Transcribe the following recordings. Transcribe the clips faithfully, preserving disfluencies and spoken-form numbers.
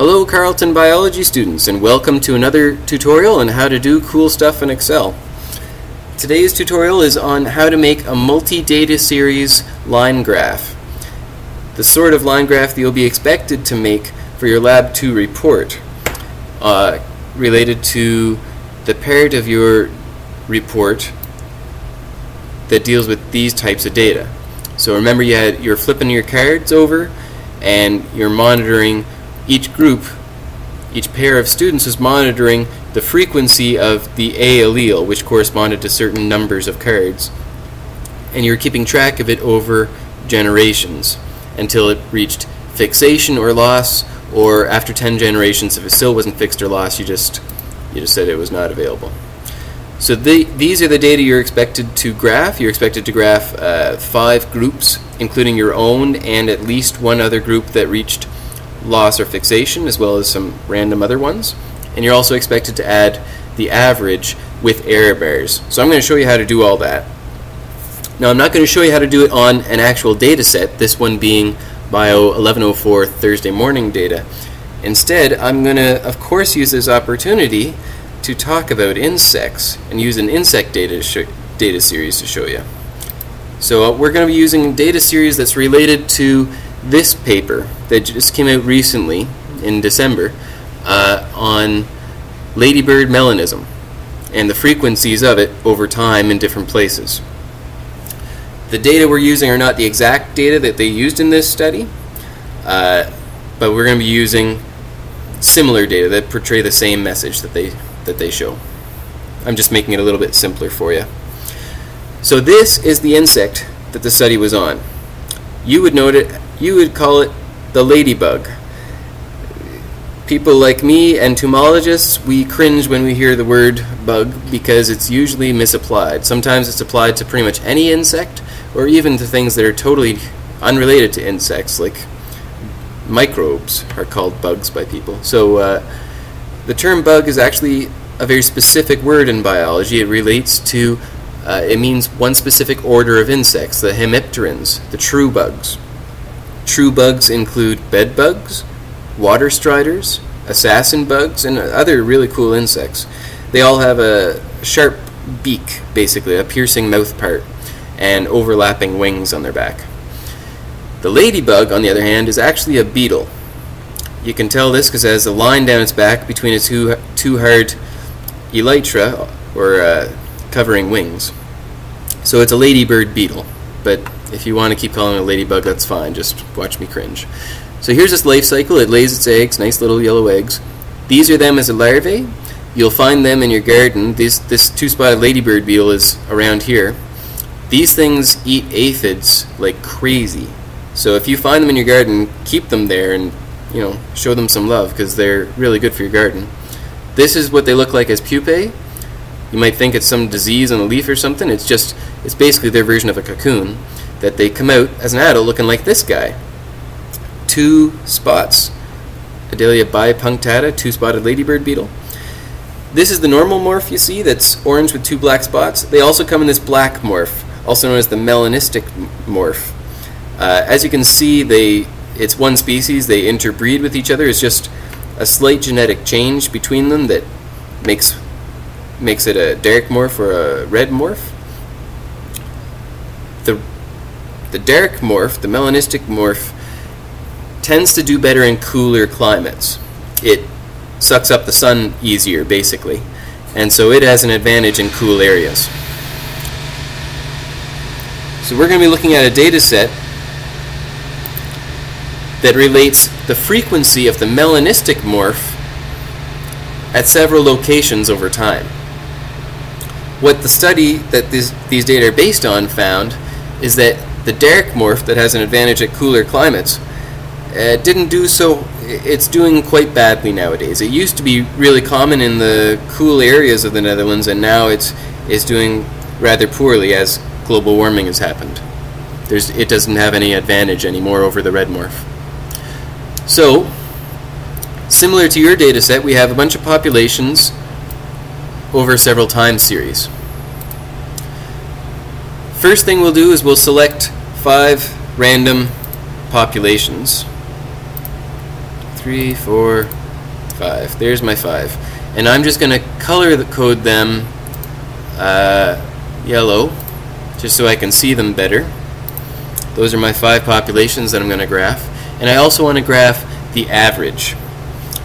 Hello Carleton biology students, and welcome to another tutorial on how to do cool stuff in Excel. Today's tutorial is on how to make a multi-data series line graph, the sort of line graph that you'll be expected to make for your Lab two report uh, related to the part of your report that deals with these types of data. So remember, you had, you're flipping your cards over and you're monitoring each group, each pair of students is monitoring the frequency of the A allele, which corresponded to certain numbers of cards, and you're keeping track of it over generations until it reached fixation or loss, or after ten generations if it still wasn't fixed or lost, you just you just said it was not available. So the, these are the data you're expected to graph. You're expected to graph uh, five groups, including your own and at least one other group that reached loss or fixation, as well as some random other ones, and you're also expected to add the average with error bars. So I'm going to show you how to do all that. Now, I'm not going to show you how to do it on an actual data set, this one being BIOL eleven oh four Thursday morning data. Instead, I'm going to of course use this opportunity to talk about insects and use an insect data sh data series to show you. So uh, we're going to be using a data series that's related to this paper that just came out recently in December uh, on ladybird melanism and the frequencies of it over time in different places. The data we're using are not the exact data that they used in this study, uh, but we're going to be using similar data that portray the same message that they that they show. I'm just making it a little bit simpler for you. So this is the insect that the study was on. You would note it. You would call it the ladybug. People like me, entomologists, we cringe when we hear the word bug because it's usually misapplied. Sometimes it's applied to pretty much any insect, or even to things that are totally unrelated to insects, like microbes are called bugs by people. So uh, the term bug is actually a very specific word in biology. It relates to, uh, it means one specific order of insects, the hemipterans, the true bugs. True bugs include bed bugs, water striders, assassin bugs, and other really cool insects. They all have a sharp beak, basically, a piercing mouth part, and overlapping wings on their back. The ladybug, on the other hand, is actually a beetle. You can tell this because it has a line down its back between its two, two hard elytra, or uh, covering wings. So it's a ladybird beetle, but if you want to keep calling it a ladybug, that's fine. Just watch me cringe. So here's this life cycle. It lays its eggs, nice little yellow eggs. These are them as a larvae. You'll find them in your garden. This, this two-spotted ladybird beetle is around here. These things eat aphids like crazy. So if you find them in your garden, keep them there and, you know, show them some love, because they're really good for your garden. This is what they look like as pupae. You might think it's some disease on the leaf or something. It's just, it's basically their version of a cocoon, that they come out as an adult looking like this guy. Two spots, Adalia bipunctata, two-spotted ladybird beetle. This is the normal morph you see, that's orange with two black spots. They also come in this black morph, also known as the melanistic morph. Uh, as you can see, they it's one species. They interbreed with each other. It's just a slight genetic change between them that makes, makes it a dark morph or a red morph. The The dark morph, the melanistic morph, tends to do better in cooler climates. It sucks up the sun easier, basically, and so it has an advantage in cool areas. So we're going to be looking at a data set that relates the frequency of the melanistic morph at several locations over time. What the study that these, these data are based on found is that the dark morph that has an advantage at cooler climates uh, didn't do so. It's doing quite badly nowadays. It used to be really common in the cool areas of the Netherlands, and now it's is doing rather poorly as global warming has happened. There's, it doesn't have any advantage anymore over the red morph. So, similar to your data set, we have a bunch of populations over several time series. First thing we'll do is we'll select five random populations three, four, five. There's my five. And I'm just going to color code them uh, yellow, just so I can see them better. Those are my five populations that I'm going to graph. And I also want to graph the average.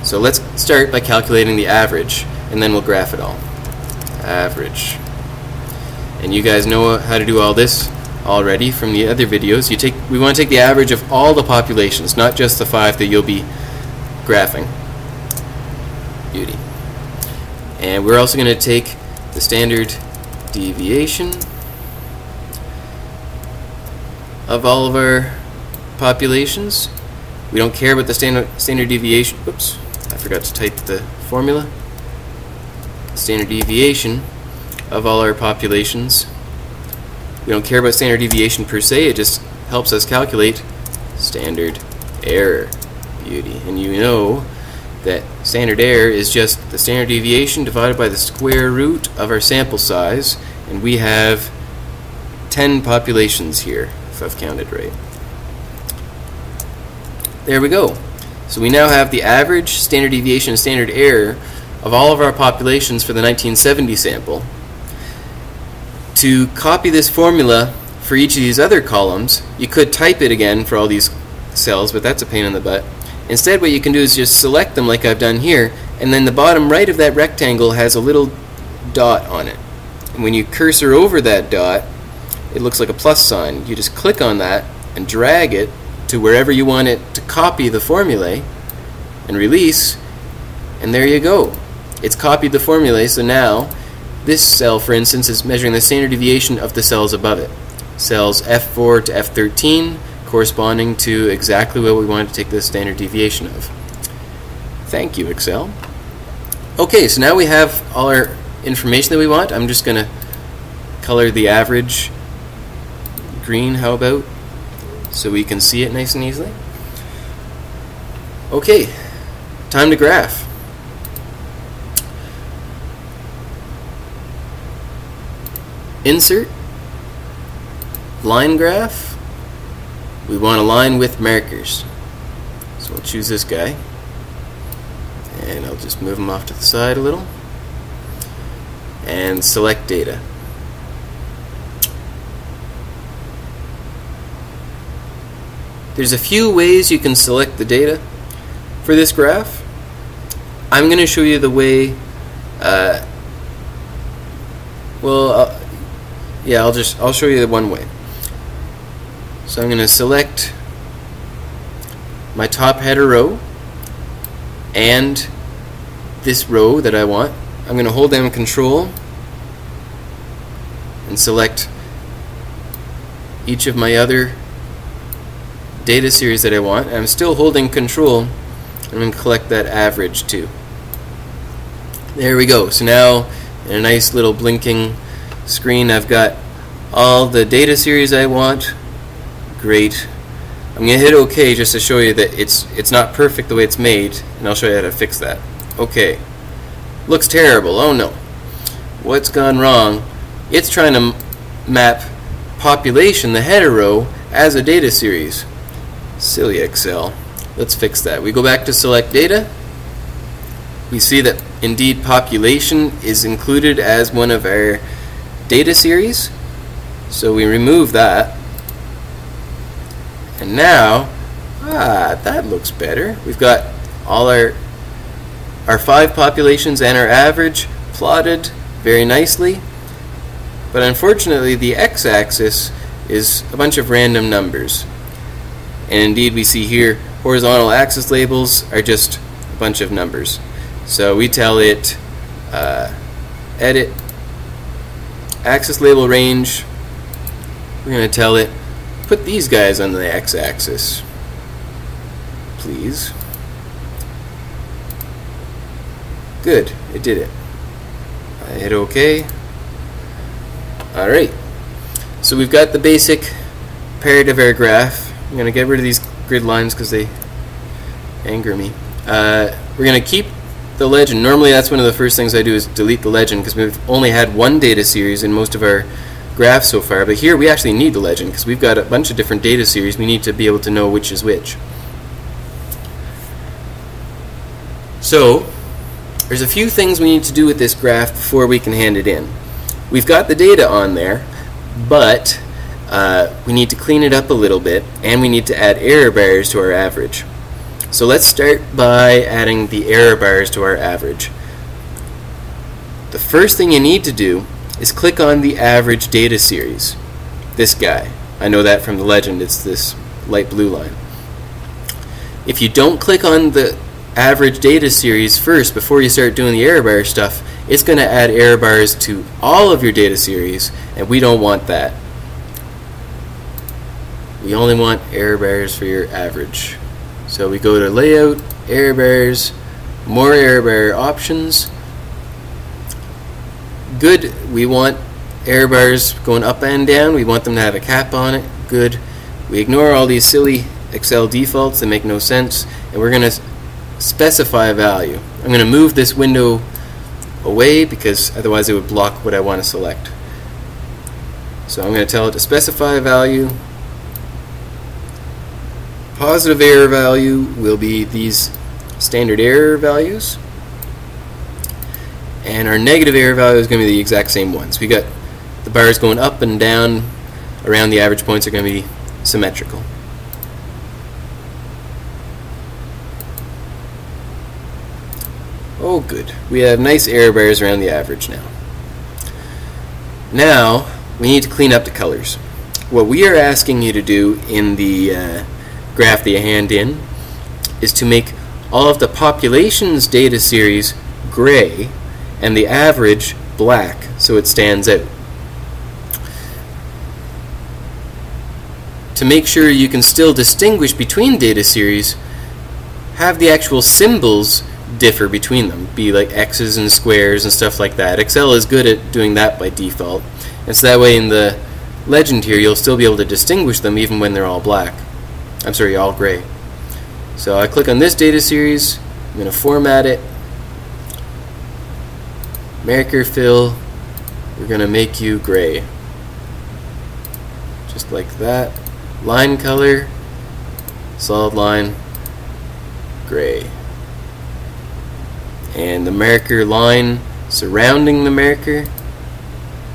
So let's start by calculating the average, and then we'll graph it all. Average. And you guys know how to do all this already from the other videos. You take, we want to take the average of all the populations, not just the five that you'll be graphing. Beauty. And we're also going to take the standard deviation of all of our populations. We don't care about the standard standard deviation. Oops, I forgot to type the formula. Standard deviation of all our populations. We don't care about standard deviation per se, it just helps us calculate standard error. Beauty. And you know that standard error is just the standard deviation divided by the square root of our sample size, and we have ten populations here, if I've counted right. There we go. So we now have the average, standard deviation, and standard error of all of our populations for the nineteen seventy sample. To copy this formula for each of these other columns, you could type it again for all these cells, but that's a pain in the butt. Instead, what you can do is just select them like I've done here, and then the bottom right of that rectangle has a little dot on it. And when you cursor over that dot, it looks like a plus sign. You just click on that and drag it to wherever you want it to copy the formulae and release, and there you go. It's copied the formulae, so now this cell, for instance, is measuring the standard deviation of the cells above it. Cells F four to F thirteen corresponding to exactly what we wanted to take the standard deviation of. Thank you, Excel. Okay, so now we have all our information that we want. I'm just going to color the average green, how about, so we can see it nice and easily. Okay, time to graph. Insert, line graph. We want a line with markers. So we'll choose this guy. And I'll just move him off to the side a little. And select data. There's a few ways you can select the data for this graph. I'm going to show you the way, uh, well, I'll, yeah, I'll just, I'll show you the one way. So I'm going to select my top header row and this row that I want. I'm going to hold down Control and select each of my other data series that I want. I'm still holding Control. I'm going to collect that average too. There we go. So now in a nice little blinking screen I've got all the data series I want. Great. I'm going to hit OK just to show you that it's it's not perfect the way it's made, and I'll show you how to fix that. Okay. Looks terrible. Oh no. What's gone wrong? It's trying to map population, the header row, as a data series. Silly Excel. Let's fix that. We go back to select data. We see that indeed population is included as one of our data series. So we remove that. And now, ah, that looks better. We've got all our our five populations and our average plotted very nicely. But unfortunately, the x-axis is a bunch of random numbers. And indeed, we see here horizontal axis labels are just a bunch of numbers. So we tell it uh, edit axis label range. We're going to tell it put these guys on the x-axis, please. Good, it did it. I hit OK. All right. So we've got the basic part of our graph. I'm going to get rid of these grid lines because they anger me. Uh, we're going to keep the legend. Normally that's one of the first things I do is delete the legend because we've only had one data series in most of our graphs so far, but here we actually need the legend because we've got a bunch of different data series. We need to be able to know which is which. So there's a few things we need to do with this graph before we can hand it in. We've got the data on there, but uh, we need to clean it up a little bit, and we need to add error bars to our average. So let's start by adding the error bars to our average. The first thing you need to do is click on the average data series. This guy. I know that from the legend. It's this light blue line. If you don't click on the average data series first before you start doing the error bar stuff, it's going to add error bars to all of your data series, and we don't want that. We only want error bars for your average. So we go to Layout, Error Bars, More Error Bar Options. Good. We want error bars going up and down. We want them to have a cap on it. Good. We ignore all these silly Excel defaults that make no sense, and we're going to specify a value. I'm going to move this window away because otherwise it would block what I want to select. So I'm going to tell it to specify a value. Positive error value will be these standard error values, and our negative error value is going to be the exact same ones. We got the bars going up and down around the average points are going to be symmetrical. Oh good, we have nice error bars around the average now. Now we need to clean up the colors. What we are asking you to do in the uh, graph that you hand in is to make all of the populations data series gray and the average black so it stands out. To make sure you can still distinguish between data series, have the actual symbols differ between them, be like X's and squares and stuff like that. Excel is good at doing that by default, and so that way in the legend here you'll still be able to distinguish them even when they're all black. I'm sorry, all gray. So I click on this data series, I'm going to format it, marker fill, we're going to make you gray, just like that. Line color, solid line, gray. And the marker line surrounding the marker,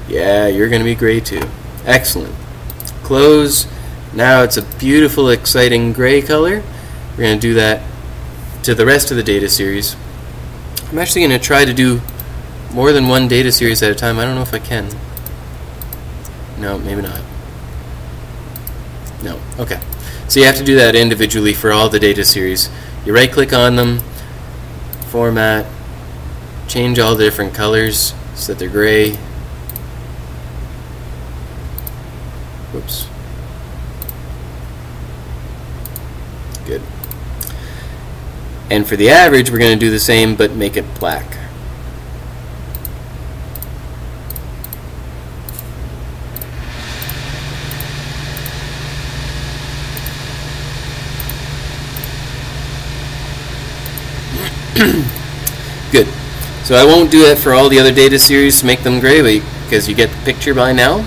yeah, you're going to be gray too. Excellent. Close. Now it's a beautiful, exciting gray color. We're going to do that to the rest of the data series. I'm actually going to try to do more than one data series at a time. I don't know if I can. No, maybe not. No. Okay. So you have to do that individually for all the data series. You right-click on them, format, change all the different colors so that they're gray. Whoops. Good. And for the average, we're going to do the same but make it black. Good. So I won't do that for all the other data series to make them gray because you get the picture by now.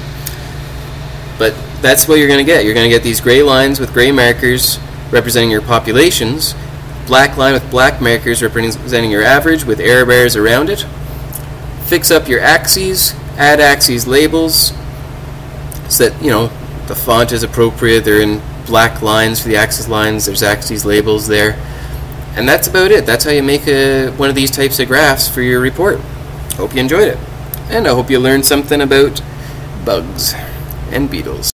But that's what you're going to get. You're going to get these gray lines with gray markers representing your populations, black line with black markers representing your average with error bars around it. Fix up your axes, add axes labels so that, you know, the font is appropriate. They're in black lines for the axis lines. There's axes labels there. And that's about it. That's how you make a, one of these types of graphs for your report. Hope you enjoyed it. And I hope you learned something about bugs and beetles.